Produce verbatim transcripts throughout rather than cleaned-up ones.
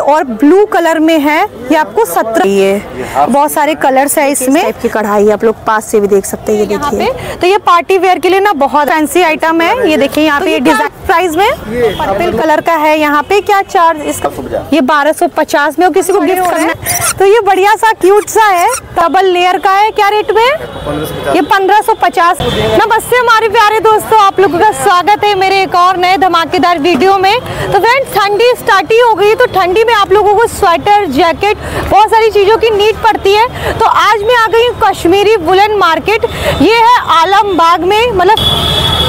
और blue colour में है, ये आपको सत्रह। ये बहुत सारे कलर्स है इसमें। टाइप की कढ़ाई आप लोग पास से भी देख सकते हैं, ये देखिए। तो ये पार्टी वेयर के लिए ना बहुत फैंसी आइटम है। ये देखिए यहाँ पे ये डिजाइन प्राइस में पर्पल कलर का है। यहाँ पे क्या चार्ज इसका, ये बारह सौ पचास में, और किसी को गिफ्ट करना है तो ये बढ़िया सा क्यूट सा है। डबल लेयर का है, क्या रेट में ये पंद्रह सौ पचास। नमस्ते हमारे प्यारे दोस्तों, आप लोगों का स्वागत है मेरे एक और नए धमाकेदार वीडियो में। तो फ्रेंड्स ठंडी स्टार्ट ही हो गई, तो ठंडी में आप लोगों को स्वेटर, जैकेट, बहुत सारी चीज़ों की नीड पड़ती है। तो आज मैं आ गई हूँ कश्मीरी वूलन मार्केट, ये है आलमबाग में। मतलब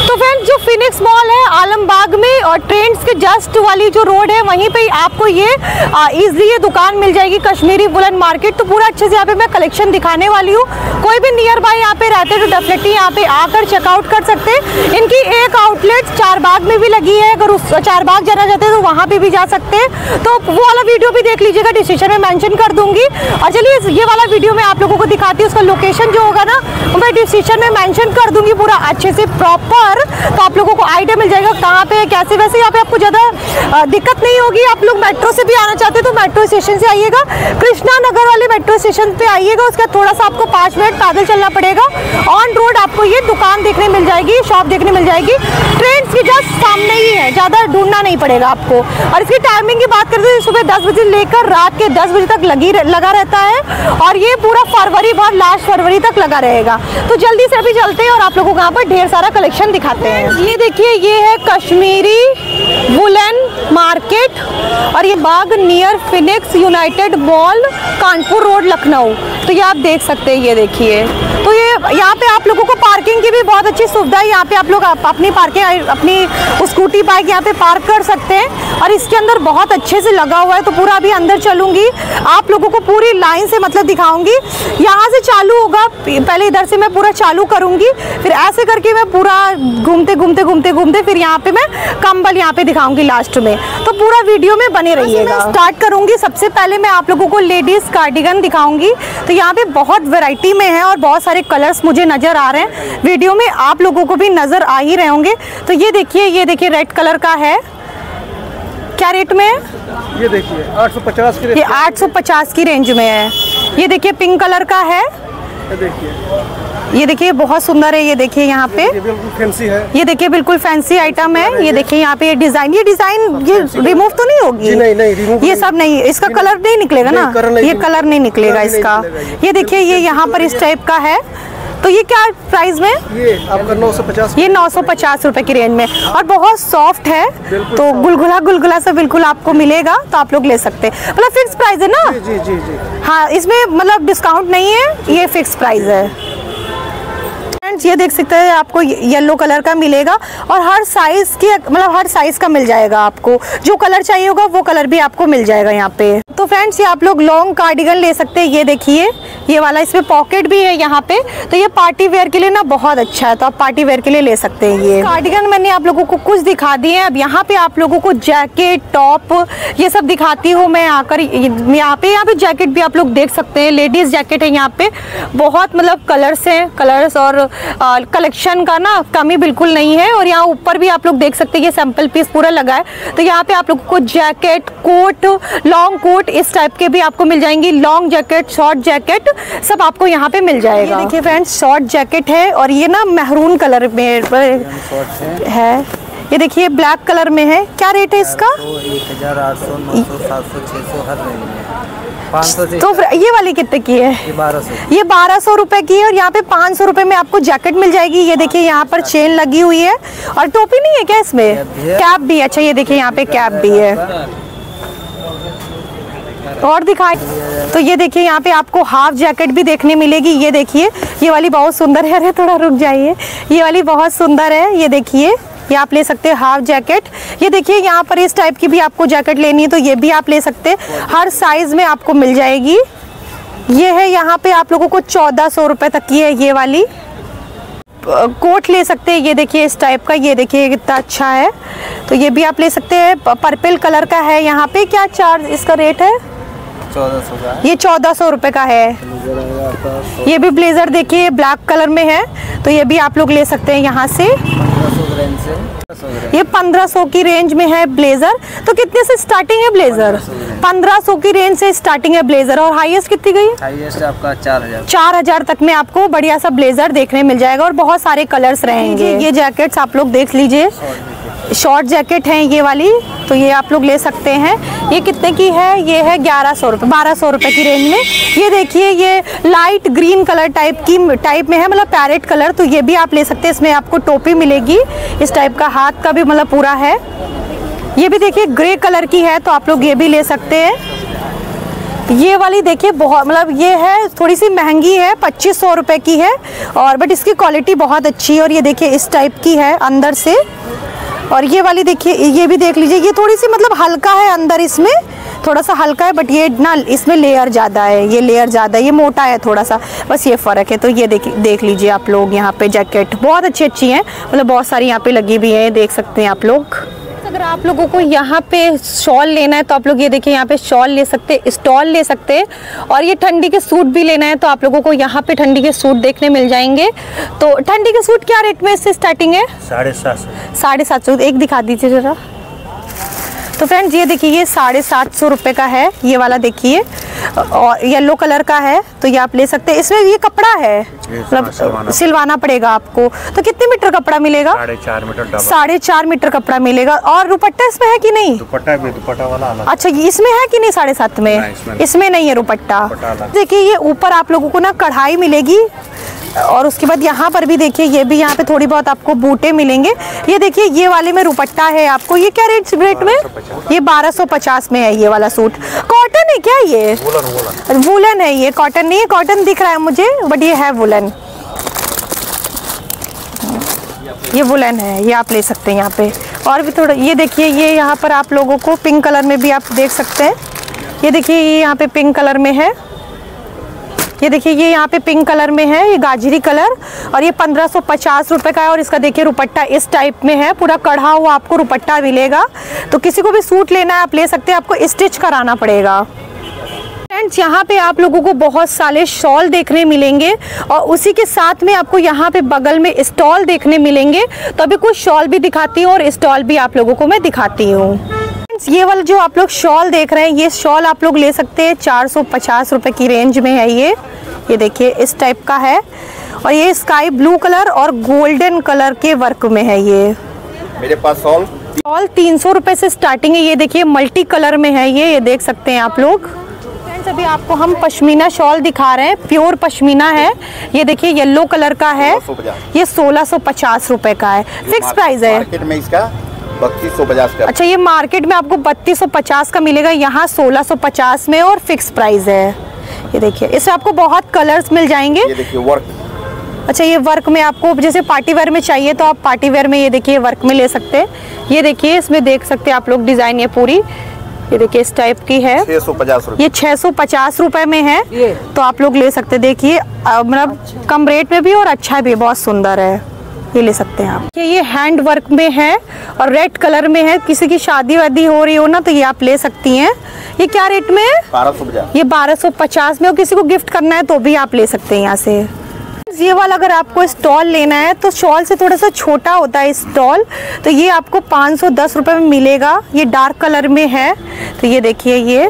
तो फ्रेंड्स जो फिनिक्स मॉल है आलमबाग में और ट्रेंड्स के जस्ट वाली जो रोड है वहीं पे आपको ये इजीली ये दुकान मिल जाएगी, कश्मीरी वूलन मार्केट। तो पूरा अच्छे से यहाँ पे मैं कलेक्शन दिखाने वाली हूँ। कोई भी नियर बाई यहाँ पे रहते हैं तो डेफिनेटली यहाँ पे आकर चेकआउट कर सकते हैं। इनकी एक आउटलेट चारबाग में भी लगी है, अगर उस चारबाग जाना चाहते हैं तो वहाँ पर भी जा सकते हैं। तो वो वाला वीडियो भी देख लीजिएगा, डिस्क्रिप्शन में मैंशन कर दूंगी। और चलिए ये वाला वीडियो मैं आप लोगों को दिखाती हूँ, उसका लोकेशन जो होगा ना वो मैं डिस्क्रिप्शन में मैंशन कर दूंगी पूरा अच्छे से प्रॉपर। तो आप लोगों को आइडिया मिल जाएगा कहाँ पे है कैसे। वैसे यहाँ पे आपको ज़्यादा दिक्कत नहीं होगी। आप लोग मेट्रो से भी आना चाहते हैं तो मेट्रो स्टेशन से आइएगा, कृष्णा नगर वाले मेट्रो स्टेशन पर आइएगा। उसका थोड़ा सा आपको पाँच मिनट पैदल चलना पड़ेगा। ऑन रोड आपको ये दुकान देखने मिल जाएगी, शॉप देखने मिल जाएगी, ट्रेन के जस्ट सामने ही है, ज़्यादा ढूंढना नहीं पड़ेगा आपको। और इसकी टाइमिंग की बात करते हैं, सुबह दस बजे लेकर रात के दस बजे तक लगी लगा रहता है और ये पूरा फरवरी भर, लास्ट फरवरी तक लगा रहेगा। तो जल्दी से अभी चलते हैं और आप लोगों को यहाँ पर ढेर सारा कलेक्शन दिखाते हैं। ये देखिए, ये है कश्मीरी वूलन मार्केट और ये बाग near Phoenix United Mall, Kanpur road, Lucknow. तो ये आप देख सकते हैं, ये देखिए। तो ये यहाँ पे आप लोगों को पार्किंग की भी बहुत अच्छी सुविधा है। यहाँ पे आप लोग अपनी पार्किंग, अपनी स्कूटी, बाइक यहाँ पे पार्क कर सकते हैं और इसके अंदर बहुत अच्छे से लगा हुआ है। तो पूरा अभी अंदर चलूँगी, आप लोगों को पूरी लाइन से मतलब दिखाऊंगी। यहाँ से चालू होगा, पहले इधर से मैं पूरा चालू करूँगी, फिर ऐसे करके मैं पूरा घूमते घूमते घूमते घूमते फिर यहाँ पर मैं कंबल यहाँ पर दिखाऊँगी लास्ट में। तो पूरा वीडियो में बने रहिएगा। स्टार्ट करूँगी, सबसे पहले मैं आप लोगों को लेडीज़ कार्डिगन दिखाऊँगी। तो यहाँ पर बहुत वेराइटी में है और बहुत सारे कलर्स मुझे नज़र आ रहे हैं, वीडियो में आप लोगों को भी नज़र आ ही रहे होंगे। तो ये देखिए, ये देखिए रेड कलर का है, क्या रेट में है ये देखिए आठ सौ पचास की रेंज, ये आठ सौ पचास की रेंज में है। ये देखिए पिंक कलर का है, ये देखिए, ये देखिए बहुत सुंदर है। ये देखिए यहाँ पे बिल्कुल फैंसी है, ये देखिए बिल्कुल फैंसी आइटम है। ये देखिए यहाँ पे ये डिजाइन, ये डिजाइन ये रिमूव तो नहीं होगी? नहीं नहीं, ये सब नहीं, इसका कलर नहीं निकलेगा ना, ये कलर नहीं निकलेगा इसका। ये देखिए ये यहाँ पर इस टाइप का है। तो ये क्या प्राइस में, ये आपका नौ सौ पचास, ये नौ सौ पचास रुपए की रेंज में और बहुत सॉफ्ट है। तो गुलगुला गुलगुला से बिल्कुल आपको मिलेगा, तो आप लोग ले सकते हैं। मतलब फिक्स प्राइस है ना? जी जी जी हाँ, इसमें मतलब डिस्काउंट नहीं है, ये फिक्स प्राइस है। ये देख सकते हैं आपको येलो कलर का मिलेगा और हर साइज की मतलब हर साइज का मिल जाएगा आपको, जो कलर चाहिए होगा वो कलर भी आपको मिल जाएगा यहाँ पे। तो फ्रेंड्स ये आप लोग लॉन्ग कार्डिगन ले सकते हैं, ये देखिए ये वाला, इसमें पॉकेट भी है यहाँ पे। तो ये पार्टी वेयर के लिए ना बहुत अच्छा है, तो आप पार्टी वेयर के लिए ले सकते हैं। ये कार्डिगन मैंने आप लोगों को कुछ दिखा दिए हैं। अब यहाँ पे आप लोगों को जैकेट, टॉप, ये सब दिखाती हूँ मैं आकर। यहाँ पे यहाँ पे जैकेट भी आप लोग देख सकते हैं, लेडीज जैकेट है यहाँ पे। बहुत मतलब कलर्स हैं, कलर्स और कलेक्शन का ना कमी बिल्कुल नहीं है। और यहाँ ऊपर भी आप लोग देख सकते हैं ये सैम्पल पीस पूरा लगा है। तो यहाँ पे आप लोगों को जैकेट, कोट, लॉन्ग कोट इस टाइप के भी आपको मिल जाएंगी, लॉन्ग जैकेट, शॉर्ट जैकेट सब आपको यहाँ पे मिल जाएगा। ये देखिए फ्रेंड्स शॉर्ट जैकेट है और ये ना मेहरून कलर में है। ये देखिए ब्लैक कलर में है, क्या रेट है इसका? एक हज़ार आठ सौ, नौ सौ, सात सौ, छह सौ हर रेंज में। पाँच सौ तो ये वाली कितने की है? ये बारह सौ, ये बारह सौ रुपये की है और यहाँ पे पाँच सौ रुपये में आपको जैकेट मिल जाएगी। ये देखिए यहाँ पर चेन लगी हुई है और टोपी नहीं है क्या इसमें? कैप भी, अच्छा ये देखिए यहाँ पे कैप भी है। और दिखाए तो ये देखिए यहाँ पे आपको हाफ जैकेट भी देखने मिलेगी। ये देखिए ये वाली बहुत सुंदर है, अरे थोड़ा रुक जाइए, ये वाली बहुत सुंदर है। ये देखिए ये आप ले सकते हैं हाफ जैकेट। ये देखिए यहाँ पर इस टाइप की भी आपको जैकेट लेनी है तो ये भी आप ले सकते हैं, हर साइज में आपको मिल जाएगी। ये है यहाँ पे आप लोगों को चौदह सौ रुपये तक की है। ये वाली कोट ले सकते हैं, ये देखिए इस टाइप का, ये देखिए कितना अच्छा है। तो ये भी आप ले सकते हैं, पर्पल कलर का है। यहाँ पे क्या चार्ज इसका रेट है? चौदह सौ, ये चौदह सौ रुपये का है। ये भी ब्लेजर देखिए ब्लैक कलर में है, तो ये भी आप लोग ले सकते हैं यहाँ से। ये पंद्रह सौ की रेंज में है ब्लेजर। तो कितने से स्टार्टिंग है ब्लेजर? पंद्रह सौ की रेंज से स्टार्टिंग है ब्लेजर, और हाईएस्ट कितनी गई? हाईएस्ट आपका चार हज़ार। चार हज़ार तक में आपको बढ़िया सा ब्लेजर देखने मिल जाएगा और बहुत सारे कलर्स रहेंगे। ये जैकेट्स आप लोग देख लीजिए, शॉर्ट जैकेट है ये वाली, तो ये आप लोग ले सकते हैं। ये कितने की है? ये है ग्यारह सौ रुपये बारह सौ रुपये की रेंज में। ये देखिए, ये लाइट ग्रीन कलर टाइप की टाइप में है, मतलब पैरेट कलर, तो ये भी आप ले सकते हैं। इसमें आपको टोपी मिलेगी इस टाइप का, हाथ का भी मतलब पूरा है। ये भी देखिए ग्रे कलर की है, तो आप लोग ये भी ले सकते हैं। ये वाली देखिए बहुत मतलब ये है थोड़ी सी महंगी है, पच्चीस सौ रुपये की है, और बट इसकी क्वालिटी बहुत अच्छी है। और ये देखिए इस टाइप की है अंदर से, और ये वाली देखिए, ये भी देख लीजिए, ये थोड़ी सी मतलब हल्का है अंदर, इसमें थोड़ा सा हल्का है, बट ये ना इसमें लेयर ज़्यादा है, ये लेयर ज़्यादा है, ये मोटा है थोड़ा सा, बस ये फ़र्क है। तो ये देख देख लीजिए आप लोग, यहाँ पे जैकेट बहुत अच्छी अच्छी हैं, मतलब बहुत सारी यहाँ पे लगी भी हैं, देख सकते हैं आप लोग। अगर आप लोगों को यहाँ पे शॉल लेना है तो आप लोग ये देखिए यहाँ पे शॉल ले सकते हैं, स्टॉल ले सकते हैं। और ये ठंडी के सूट भी लेना है तो आप लोगों को यहाँ पे ठंडी के सूट देखने मिल जाएंगे। तो ठंडी के सूट क्या रेट में इससे स्टार्टिंग है? साढ़े सात सौ साढ़े सात सौ एक दिखा दीजिए ज़रा। तो फ्रेंड्स ये देखिए, ये साढ़े सात सौ रुपये का है ये वाला, देखिए, और येलो कलर का है, तो ये आप ले सकते हैं। इसमें ये कपड़ा है, मतलब सिलवाना पड़ेगा आपको। तो कितने मीटर कपड़ा मिलेगा? साढ़े चार मीटर साढ़े चार मीटर कपड़ा मिलेगा। और दुपट्टा इसमें है कि नहीं? दुपट्टा भी, दुपट्टा वाला अलग। अच्छा, इसमें है कि नहीं? साढ़े सात में इसमें, इसमें नहीं है दुपट्टा। देखिए ये ऊपर आप लोगों को ना कढ़ाई मिलेगी, और उसके बाद यहाँ पर भी देखिए, ये भी यहाँ पे थोड़ी बहुत आपको बूटे मिलेंगे। ये देखिए ये वाले में दुपट्टा है आपको। ये क्या रेट रेट में? ये बारह सौ पचास में है ये वाला सूट। कॉटन है क्या ये? वूलन, वूलन है ये, कॉटन नहीं है। कॉटन दिख रहा है मुझे, बट ये है वूलन, ये वूलन है, ये आप ले सकते हैं यहाँ पे। और भी थोड़ा ये देखिए, ये यहाँ पर आप लोगों को पिंक कलर में भी आप देख सकते हैं। ये देखिए ये यहाँ पे पिंक कलर में है, ये देखिए ये यहाँ पे पिंक कलर में है, ये गाजरी कलर, और ये पंद्रह सौ पचास रुपये का है। और इसका देखिए दुपट्टा इस टाइप में है, पूरा कढ़ा हुआ आपको दुपट्टा मिलेगा। तो किसी को भी सूट लेना है आप ले सकते हैं, आपको स्टिच कराना पड़ेगा। फ्रेंड्स यहाँ पे आप लोगों को बहुत सारे शॉल देखने मिलेंगे, और उसी के साथ में आपको यहाँ पे बगल में स्टॉल देखने मिलेंगे। तो अभी कुछ शॉल भी दिखाती हूँ और स्टॉल भी आप लोगों को मैं दिखाती हूँ। ये वाला जो आप लोग शॉल देख रहे हैं, ये शॉल आप लोग ले सकते हैं, चार सौ पचास रुपये की रेंज में है ये। ये देखिए इस टाइप का है, और ये स्काई ब्लू कलर और गोल्डन कलर के वर्क में है ये। मेरे पास शॉल शॉल तीन सौ रुपये से स्टार्टिंग है। ये देखिए मल्टी कलर में है ये, ये देख सकते हैं आप लोग। फ्रेंड्स अभी आपको हम पश्मीना शॉल दिखा रहे हैं, प्योर पश्मीना है। ये देखिए येलो कलर का है, ये सोलह सौ पचास रुपये का है, फिक्स प्राइस है बत्तीस सौ पचास का। अच्छा, ये मार्केट में आपको बत्तीस सौ पचास का मिलेगा, यहाँ सोलह सौ पचास में, और फिक्स प्राइस है। ये देखिए इसमें आपको बहुत कलर्स मिल जाएंगे। ये देखिए वर्क, अच्छा ये वर्क में आपको जैसे पार्टी वेयर में चाहिए तो आप पार्टी वेयर में ये देखिए वर्क में ले सकते हैं। ये देखिए इसमें देख सकते हैं आप लोग डिजाइन ये पूरी, ये देखिए इस टाइप की है, छः सौ पचास ये छः सौ पचास रुपये में है, तो आप लोग ले सकते। देखिए मतलब कम रेट में भी और अच्छा भी, बहुत सुंदर है, ये ले सकते हैं आप। ये हैंड वर्क में है और रेड कलर में है, किसी की शादी वादी हो रही हो ना तो ये आप ले सकती हैं। ये क्या रेट में है? बारह सौ पचास। ये बारह सौ पचास में, और किसी को गिफ्ट करना है तो भी आप ले सकते हैं यहाँ से। ये वाला अगर आपको स्टॉल लेना है तो शॉल से थोड़ा सा छोटा होता है स्टॉल, तो ये आपको पाँच सौ दस रुपये में मिलेगा। ये डार्क कलर में है, तो ये देखिए ये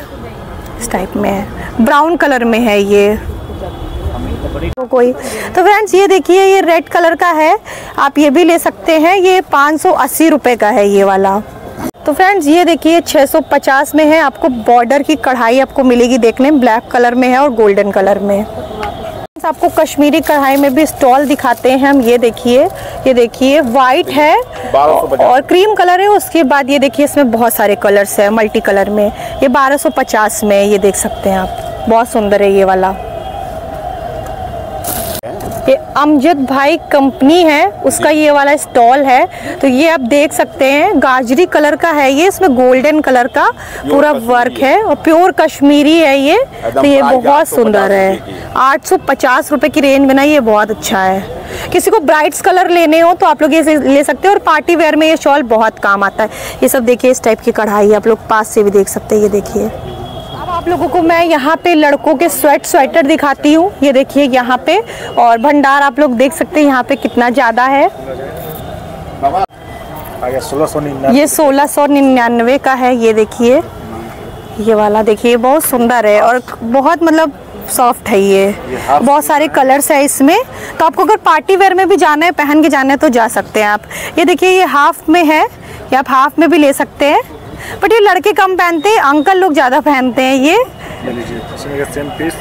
इस टाइप में है, ब्राउन कलर में है ये कोई। तो फ्रेंड्स ये देखिए ये रेड कलर का है, आप ये भी ले सकते हैं, ये पाँच सौ अस्सी रुपये का है ये वाला। तो फ्रेंड्स ये देखिए छः सौ पचास में है, आपको बॉर्डर की कढ़ाई आपको मिलेगी देखने, ब्लैक कलर में है और गोल्डन कलर में। आपको कश्मीरी कढ़ाई में भी स्टॉल दिखाते हैं हम। ये देखिए ये देखिए वाइट है और क्रीम कलर है, उसके बाद ये देखिए इसमें बहुत सारे कलर्स है मल्टी कलर में। ये बारह सौ पचास में ये देख सकते हैं आप, बहुत सुंदर है ये वाला। ये अमजद भाई कंपनी है, उसका ये वाला स्टॉल है, तो ये आप देख सकते हैं, गाजरी कलर का है ये, इसमें गोल्डन कलर का पूरा वर्क है और प्योर कश्मीरी है ये। तो ये बहुत सुंदर है, आठ सौ पचास रुपये की रेंज में ना, ये बहुत अच्छा है। किसी को ब्राइट्स कलर लेने हो तो आप लोग ये ले सकते हैं, और पार्टी वेयर में ये शॉल बहुत काम आता है। ये सब देखिए इस टाइप की कढ़ाई आप लोग पास से भी देख सकते हैं। ये देखिए आप लोगों को मैं यहाँ पे लड़कों के स्वेट स्वेटर दिखाती हूँ। ये देखिए यहाँ पे, और भंडार आप लोग देख सकते हैं यहाँ पे कितना ज़्यादा है। ये सोलह सौ निन्यानवे का है ये देखिए, ये वाला देखिए बहुत सुंदर है और बहुत मतलब सॉफ्ट है ये, ये बहुत सारे कलर्स है इसमें, तो आपको अगर पार्टी वेयर में भी जाना है, पहन के जाना है तो जा सकते हैं आप। ये देखिए ये हाफ में है, ये आप हाफ में भी ले सकते हैं, बट ये लड़के कम पहनते हैं, अंकल लोग ज़्यादा पहनते हैं। ये सेम पीस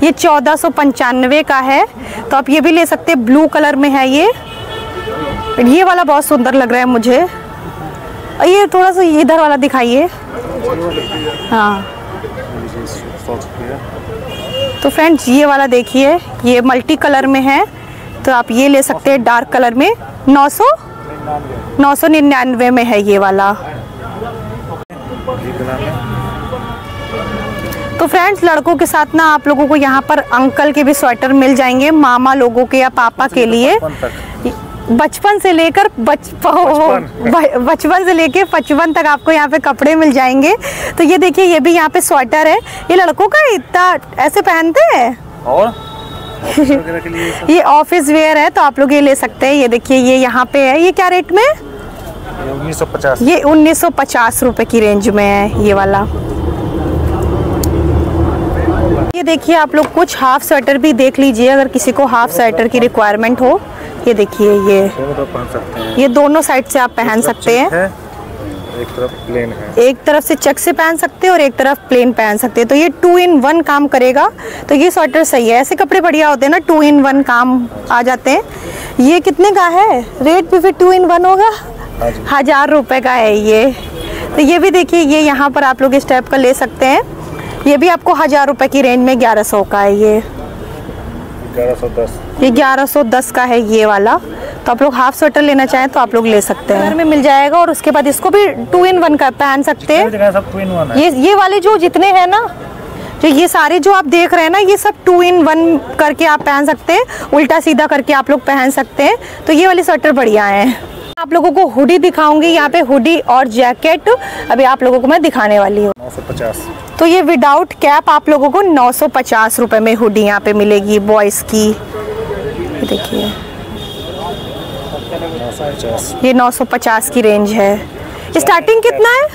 ये चौदह सौ पंचानवे का है, तो आप ये भी ले सकते हैं, ब्लू कलर में है ये। ये वाला बहुत सुंदर लग रहा है मुझे, ये थोड़ा सा इधर वाला दिखाइए। हाँ तो फ्रेंड्स ये वाला देखिए, ये मल्टी कलर में है, तो आप ये ले सकते हैं डार्क कलर में, नौ सौ नौ सौ निन्यानवे में है ये वाला। तो फ्रेंड्स लड़कों के साथ ना आप लोगों को यहाँ पर अंकल के भी स्वेटर मिल जाएंगे, मामा लोगों के या पापा के लिए, बचपन से लेकर बच बचपन से लेकर पचपन तक आपको यहाँ पे कपड़े मिल जाएंगे। तो ये देखिए ये भी यहाँ पे स्वेटर है, ये लड़कों का इतना ऐसे पहनते हैं और के लिए ये ऑफिस वेयर है, तो आप लोग ये ले सकते हैं। ये देखिए ये यहाँ पे है, ये क्या रेट में, उन्नीस सौ पचास, ये उन्नीस सौ पचास रुपए की रेंज में है ये वाला। ये देखिए आप लोग कुछ हाफ स्वेटर भी देख लीजिए, अगर किसी को हाफ स्वेटर की रिक्वायरमेंट हो। ये देखिए ये ये दोनों साइड से आप पहन सकते हैं, एक तरफ प्लेन है, एक तरफ से चेक से पहन सकते हैं और एक तरफ प्लेन पहन सकते हैं, तो ये टू इन वन काम करेगा। तो ये स्वेटर सही है, ऐसे कपड़े बढ़िया होते हैं ना, टू इन वन काम आ जाते हैं। ये कितने का है रेट भी, फिर टू इन वन होगा, हजार रुपये का है ये। तो ये भी देखिए ये यहाँ पर आप लोग इस टाइप का ले सकते हैं, ये भी आपको हजार रुपये की रेंज में, ग्यारह सौ का है ये, ग्यारह सौ दस, ये ग्यारह सौ दस का है ये वाला। तो आप लोग हाफ स्वेटर लेना चाहें तो आप लोग ले सकते हैं, घर में मिल जाएगा। और उसके बाद इसको भी टू इन वन का पहन सकते हैं, सब टू इन वन है। ये ये वाले जो जितने हैं ना, जो ये सारे जो आप देख रहे हैं ना, ये सब टू इन वन करके आप पहन सकते हैं, उल्टा सीधा करके आप लोग पहन सकते हैं। तो ये वाले स्वेटर बढ़िया है। आप लोगों को हुडी दिखाऊंगी यहाँ पे, हुडी और जैकेट अभी आप लोगों को मैं दिखाने वाली हूँ। नौ सौ पचास, तो ये विदाउट कैप आप लोगों को नौ सौ पचास रुपये में हुडी यहाँ पे मिलेगी बॉयज़ की। देखिए ये नौ सौ पचास की रेंज है। स्टार्टिंग कितना है,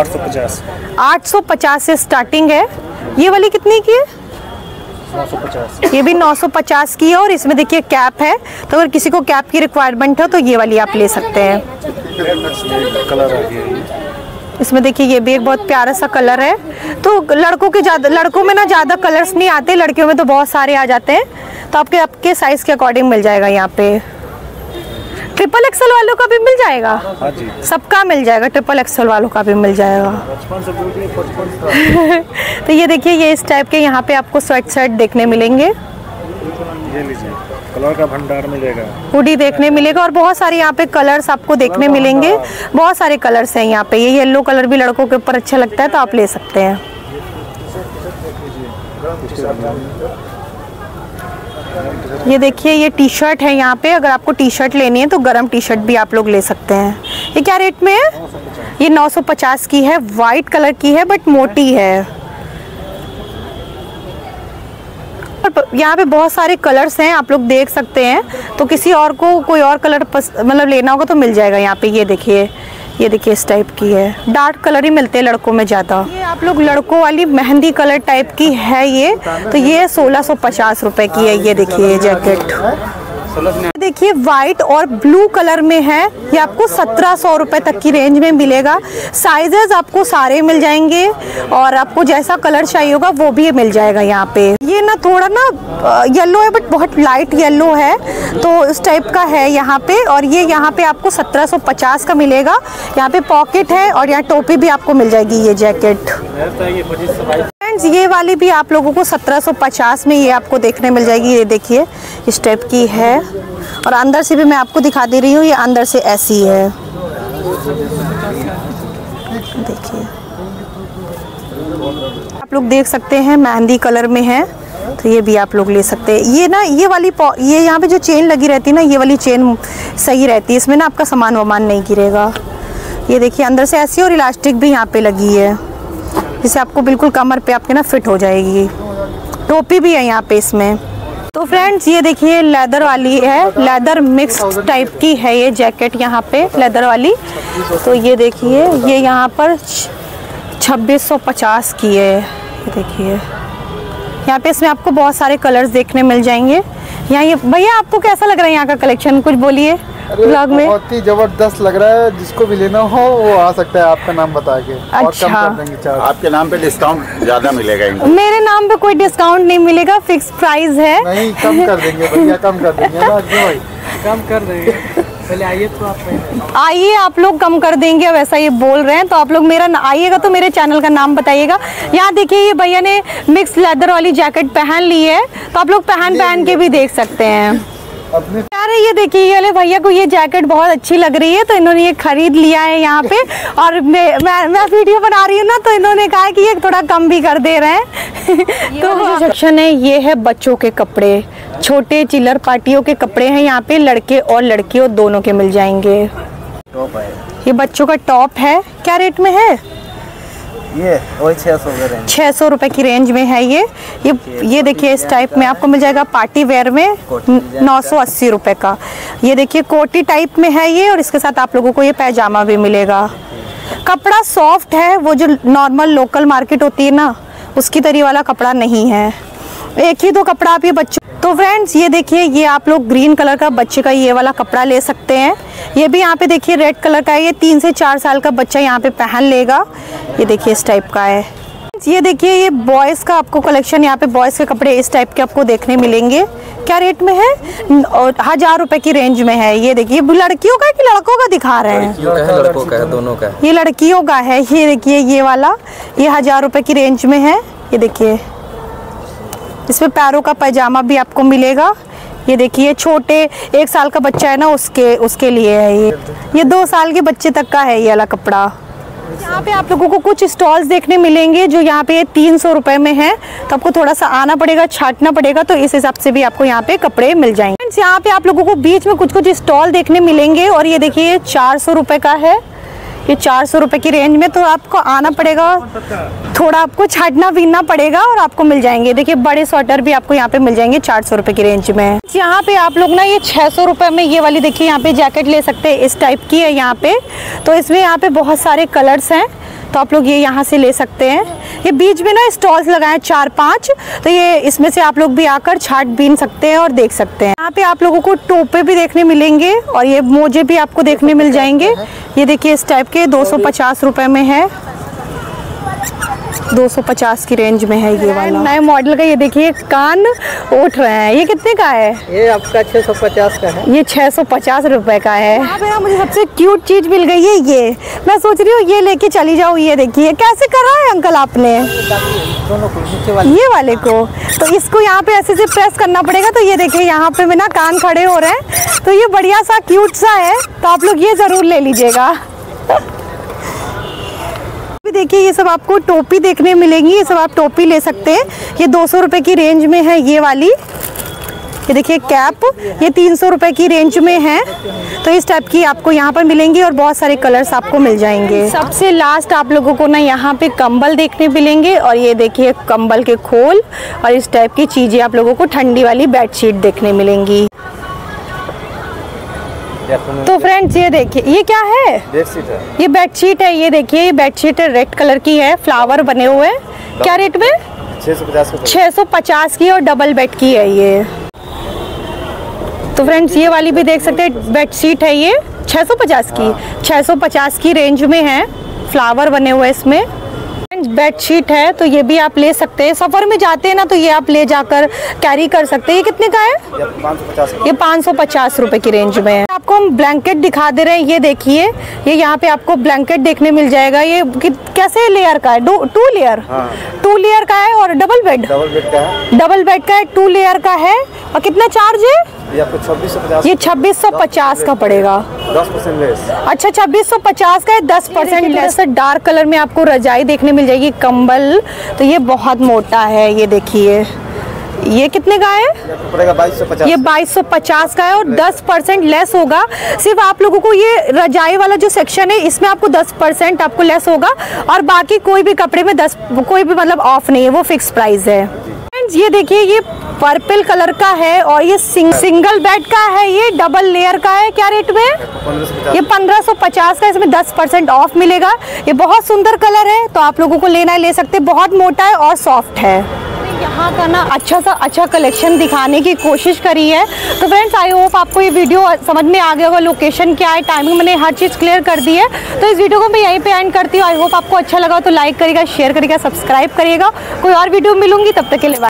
आठ सौ पचास, आठ सौ पचास से स्टार्टिंग है। ये वाली कितने की है, नौ सौ पचास, ये भी नौ सौ पचास की है और इसमें देखिए कैप है, तो अगर किसी को कैप की रिक्वायरमेंट हो तो ये वाली आप ले सकते हैं। कलर इसमें देखिए ये भी एक बहुत प्यारा सा कलर है। तो लड़कों के ज़्यादा, लड़कों में ना ज़्यादा कलर्स नहीं आते, लड़कियों में तो बहुत सारे आ जाते हैं, तो आपके आपके साइज़ के अकॉर्डिंग मिल जाएगा। यहाँ पे ट्रिपल एक्सल वालों का भी मिल जाएगा, सबका मिल जाएगा, ट्रिपल एक्सल वालों का भी मिल जाएगा। तो ये देखिए ये इस टाइप के यहाँ पे आपको स्वेट शर्ट देखने मिलेंगे, ये लीजिए, कलर का भंडार मिलेगा, हुडी देखने मिलेगा और बहुत सारे यहाँ पे कलर्स आपको देखने मिलेंगे, बहुत सारे कलर्स हैं यहाँ पे। ये येलो कलर भी लड़कों के ऊपर अच्छा लगता है, तो आप ले सकते हैं। ये देखिए ये टी शर्ट है यहाँ पे, अगर आपको टी शर्ट लेनी है तो गर्म टी शर्ट भी आप लोग ले सकते हैं। ये क्या रेट में है, ये नौ सौ पचास की है, वाइट कलर की है बट मोटी है। और यहाँ पे बहुत सारे कलर्स हैं, आप लोग देख सकते हैं, तो किसी और को कोई और कलर मतलब लेना होगा तो मिल जाएगा यहाँ पे। ये देखिए ये देखिए इस टाइप की है, डार्क कलर ही मिलते हैं लड़कों में ज़्यादा। ये आप लोग लड़कों वाली मेहंदी कलर टाइप की है ये, तो ये सोलह सौ पचास रुपये की है। ये देखिए जैकेट, देखिए वाइट और ब्लू कलर में है, ये आपको सत्रह सौ रुपये तक की रेंज में मिलेगा। साइजेस आपको सारे मिल जाएंगे और आपको जैसा कलर चाहिए होगा वो भी मिल जाएगा यहाँ पे। ये ना थोड़ा ना येलो है बट बहुत लाइट येलो है, तो उस टाइप का है यहाँ पे। और ये यहाँ पे आपको सत्रह सौ पचास का मिलेगा, यहाँ पे पॉकेट है और यहाँ टोपी भी आपको मिल जाएगी। ये जैकेट ये वाली भी आप लोगों को सत्रह सौ पचास में ये आपको देखने मिल जाएगी। ये देखिए इस टाइप की है और अंदर से भी मैं आपको दिखा दे रही हूँ, ये अंदर से ऐसी है। देखिए आप लोग देख सकते हैं, मेहंदी कलर में है, तो ये भी आप लोग ले सकते हैं। ये ना ये वाली ये यहाँ पे जो चेन लगी रहती है ना, ये वाली चेन सही रहती है, इसमें ना आपका सामान वामान नहीं गिरेगा। ये देखिए अंदर से ऐसी और इलास्टिक भी यहाँ पे लगी है, जिसे आपको बिल्कुल कमर पे आपके ना फिट हो जाएगी। टोपी भी है यहाँ पे इसमें। तो फ्रेंड्स ये देखिए लेदर वाली है, लेदर मिक्स टाइप की है ये जैकेट यहाँ पे लेदर वाली। तो ये देखिए ये यहाँ पर छब्बीस सौ पचास की है। ये देखिए यहाँ पे इसमें आपको बहुत सारे कलर्स देखने मिल जाएंगे यहाँ। ये भैया आपको कैसा लग रहा है यहाँ का कलेक्शन, कुछ बोलिए ब्लॉग में। बहुत ही जबरदस्त लग रहा है, जिसको भी लेना हो वो आ सकता है आपका नाम बता के। अच्छा, और कम कर देंगे चार्ज। आपके नाम पे डिस्काउंट ज्यादा मिलेगा इनको। मेरे नाम पे कोई डिस्काउंट नहीं मिलेगा, फिक्स प्राइस है। नहीं कम कर देंगे भैया, कम कर देंगे भाई, कम कर देंगे। पहले आइए तो आप आइए, आप लोग कम कर देंगे अब ऐसा ये बोल रहे हैं। तो आप लोग मेरा आइएगा तो मेरे चैनल का नाम बताइएगा। यहाँ देखिए ये भैया ने मिक्स लेदर वाली जैकेट पहन ली है, तो आप लोग पहन पहन के भी देख सकते हैं। अरे ये देखिए ये वाले भैया को ये जैकेट बहुत अच्छी लग रही है, तो इन्होंने ये खरीद लिया है यहाँ पे। और मैं मैं, मैं वीडियो बना रही हूँ ना, तो इन्होंने कहा है कि ये थोड़ा कम भी कर दे रहे हैं। तो जो सेक्शन है ये है बच्चों के कपड़े, छोटे चिल्लर पार्टियों के कपड़े हैं यहाँ पे, लड़के और लड़कियों दोनों के मिल जाएंगे। टॉप है ये, बच्चों का टॉप है। क्या रेट में है ये? वही छह सौ रुपए की रेंज में है ये। ये ये देखिए इस टाइप में आपको मिल जाएगा पार्टी वेयर में, नौ सौ अस्सी रुपए का। ये देखिए कोटी टाइप में है ये, और इसके साथ आप लोगों को ये पैजामा भी मिलेगा। कपड़ा सॉफ्ट है, वो जो नॉर्मल लोकल मार्केट होती है ना उसकी तरी वाला कपड़ा नहीं है। एक ही तो कपड़ा आप ये बच्चों। तो फ्रेंड्स ये देखिए ये आप लोग ग्रीन कलर का बच्चे का ये वाला कपड़ा ले सकते हैं। ये भी यहाँ पे देखिए रेड कलर का है, ये तीन से चार साल का बच्चा यहाँ पे पहन लेगा। ये देखिए इस टाइप का है। ये देखिए ये बॉयज़ का आपको कलेक्शन, यहाँ पे बॉयज़ के कपड़े इस टाइप के आपको देखने मिलेंगे। क्या रेट में है? और हज़ार रुपए की रेंज में है। ये देखिए लड़कियों का है कि लड़कों का दिखा रहे हैं? लड़कों का है, दोनों का। ये लड़कियों का है। ये देखिए ये वाला ये हज़ार रुपये की रेंज में है। ये देखिए इसमें पैरों का पैजामा भी आपको मिलेगा। ये देखिए छोटे एक साल का बच्चा है ना उसके उसके लिए है ये। ये दो साल के बच्चे तक का है ये वाला कपड़ा। यहाँ पे आप लोगों को कुछ स्टॉल्स देखने मिलेंगे जो यहाँ पे तीन सौ रुपये में है, तो आपको थोड़ा सा आना पड़ेगा, छाटना पड़ेगा, तो इस हिसाब से भी आपको यहाँ पे कपड़े मिल जाएंगे। यहाँ पे आप लोगों को बीच में कुछ कुछ स्टॉल देखने मिलेंगे। और ये देखिए चार सौ रुपये का है, ये चार सौ रुपये की रेंज में। तो आपको आना पड़ेगा, थोड़ा आपको छाटना बीनना पड़ेगा, और आपको मिल जाएंगे। देखिए बड़े स्वेटर भी आपको यहाँ पे मिल जाएंगे चार सौ रुपये की रेंज में। यहाँ पे आप लोग ना ये छः सौ रुपये में ये वाली देखिए यहाँ पे जैकेट ले सकते हैं, इस टाइप की है यहाँ पे। तो इसमें यहाँ पे बहुत सारे कलर्स हैं, तो आप लोग ये यहाँ से ले सकते हैं। ये बीच में ना स्टॉल्स लगाए चार पाँच, तो ये इसमें से आप लोग भी आकर छाट बीन सकते हैं और देख सकते हैं। यहाँ पे आप लोगों को टोपे भी देखने मिलेंगे, और ये मोजे भी आपको देखने मिल जाएंगे। ये देखिए इस टाइप के दो सौ पचास रुपये में है, दो सौ पचास की रेंज में है ये वाला नए मॉडल का। ये देखिए कान उठ रहे हैं। ये कितने का है? ये आपका छः सौ पचास का है। ये छः सौ पचास रुपये का है। यहाँ मुझे सबसे क्यूट चीज़ मिल गई है ये, मैं सोच रही हूँ ये लेके चली जाऊँ। ये देखिए कैसे करा है अंकल आपने ये वाले को, तो इसको यहाँ पे ऐसे से प्रेस करना पड़ेगा। तो ये देखिए यहाँ पे मेरा कान खड़े हो रहे हैं, तो ये बढ़िया सा क्यूट सा है, तो आप लोग ये ज़रूर ले लीजिएगा। देखिए ये सब आपको टोपी देखने मिलेंगी, ये सब आप टोपी ले सकते हैं। ये दो सौ रुपये की रेंज में है ये वाली। ये देखिए कैप, ये तीन सौ रुपये की रेंज में है। तो इस टाइप की आपको यहाँ पर मिलेंगी, और बहुत सारे कलर्स आपको मिल जाएंगे। सबसे लास्ट आप लोगों को ना यहाँ पे कंबल देखने मिलेंगे, और ये देखिए कंबल के खोल और इस टाइप की चीज़ें आप लोगों को ठंडी वाली बेडशीट देखने मिलेंगी। तो फ्रेंड्स ये देखिए ये क्या है? बेडशीट है। ये बेडशीट है, ये देखिए ये बेडशीट है, रेड कलर की है, फ्लावर बने हुए हैं। क्या रेट में? छः सौ पचास की, और डबल बेड की है ये। तो फ्रेंड्स ये वाली भी देख सकते हैं, बेडशीट है ये छः सौ पचास की, छः सौ पचास की रेंज में है, फ्लावर बने हुए इसमें। बेडशीट है तो ये भी आप ले सकते हैं, सफ़र में जाते हैं ना तो ये आप ले जाकर कैरी कर सकते हैं। ये कितने का है? ये पाँच सौ पचास रुपये की रेंज में है। आपको हम ब्लैंकेट दिखा दे रहे हैं, ये देखिए ये यहाँ पे आपको ब्लैंकेट देखने मिल जाएगा। ये कैसे लेयर का है? टू लेयर टू लेयर का है, और डबल बेड डबल बेड का है, टू लेयर का है। और कितना चार्ज है? ये छब्बीस सौ पचास का पड़ेगा। अच्छा, छब्बीस सौ पचास का है, दस परसेंट लेस। डार्क कलर में आपको रजाई देखने मिल जाएगी, कंबल, तो ये बहुत मोटा है। ये देखिए ये कितने का है? बाईस सौ पचास। ये बाईस सौ पचास का है, और दस परसेंट लेस होगा। सिर्फ आप लोगों को ये रजाई वाला जो सेक्शन है इसमें आपको दस परसेंट आपको लेस होगा, और बाकी कोई भी कपड़े में दस कोई भी मतलब ऑफ नहीं है, वो फिक्स प्राइस है। फ्रेंड्स ये देखिए ये पर्पल कलर का है और ये सिंग, सिंगल बेड का है, ये डबल लेयर का है। क्या रेट में? ये पंद्रह सौ पचास का, इसमें दस परसेंट ऑफ मिलेगा। ये बहुत सुंदर कलर है, तो आप लोगों को लेना है ले सकते। बहुत मोटा है और सॉफ्ट है। यहाँ का ना अच्छा सा अच्छा कलेक्शन दिखाने की कोशिश करी है। तो फ्रेंड्स, आई होप आपको ये वीडियो समझ में आ गया होगा। लोकेशन क्या है, टाइमिंग, मैंने हर चीज़ क्लियर कर दी है। तो इस वीडियो को मैं यहीं पे एंड करती हूँ। आई होप आपको अच्छा लगा तो लाइक करिएगा, शेयर करिएगा, सब्सक्राइब करिएगा। कोई और वीडियो मिलूंगी, तब तक के लिए बाय।